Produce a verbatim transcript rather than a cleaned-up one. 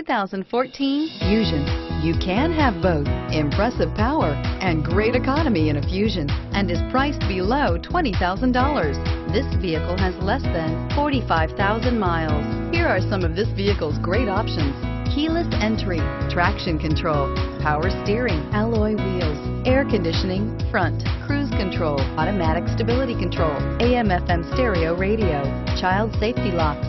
two thousand fourteen Fusion. You can have both impressive power and great economy in a Fusion, and is priced below twenty thousand dollars. This vehicle has less than forty-five thousand miles. Here are some of this vehicle's great options: keyless entry, traction control, power steering, alloy wheels, air conditioning, front, cruise control, automatic stability control, A M F M stereo radio, child safety locks,